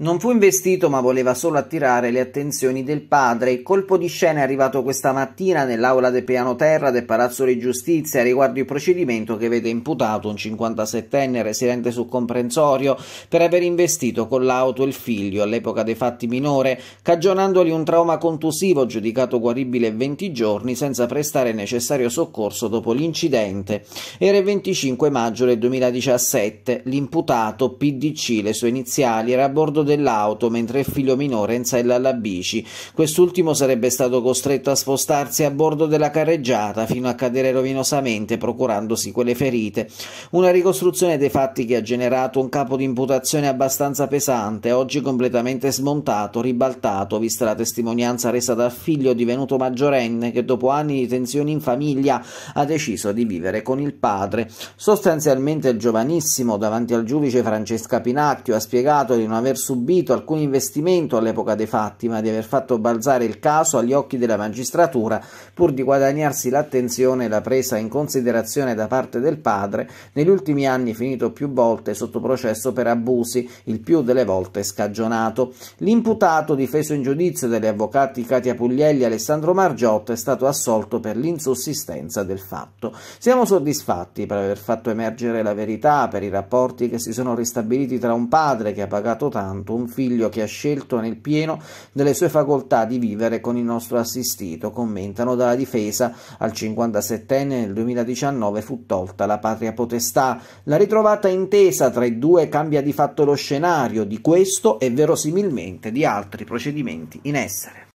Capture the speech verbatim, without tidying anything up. Non fu investito, ma voleva solo attirare le attenzioni del padre. Il colpo di scena è arrivato questa mattina nell'aula del piano terra del Palazzo di Giustizia riguardo il procedimento che vede imputato un cinquantasettenne residente sul comprensorio per aver investito con l'auto il figlio, all'epoca dei fatti minore, cagionandogli un trauma contusivo giudicato guaribile venti giorni senza prestare il necessario soccorso dopo l'incidente. Era il venticinque maggio del duemiladiciassette. L'imputato, P D C, le sue iniziali, era a bordo dell'auto mentre il figlio minore è in sella alla bici. Quest'ultimo sarebbe stato costretto a spostarsi a bordo della carreggiata fino a cadere rovinosamente, procurandosi quelle ferite. Una ricostruzione dei fatti che ha generato un capo di imputazione abbastanza pesante, oggi completamente smontato, ribaltato, vista la testimonianza resa dal figlio divenuto maggiorenne che dopo anni di tensioni in famiglia ha deciso di vivere con il padre. Sostanzialmente il giovanissimo davanti al giudice Francesca Pinacchio ha spiegato di non aver subito subito alcun investimento all'epoca dei fatti, ma di aver fatto balzare il caso agli occhi della magistratura pur di guadagnarsi l'attenzione e la presa in considerazione da parte del padre, negli ultimi anni finito più volte sotto processo per abusi, il più delle volte scagionato. L'imputato, difeso in giudizio dagli avvocati Katia Puglielli e Alessandro Margiotto, è stato assolto per l'insussistenza del fatto. Siamo soddisfatti per aver fatto emergere la verità, per i rapporti che si sono ristabiliti tra un padre che ha pagato tanto, un figlio che ha scelto nel pieno delle sue facoltà di vivere con il nostro assistito, commentano dalla difesa. Al cinquantasettenne nel duemiladiciannove fu tolta la patria potestà. La ritrovata intesa tra i due cambia di fatto lo scenario di questo e verosimilmente di altri procedimenti in essere.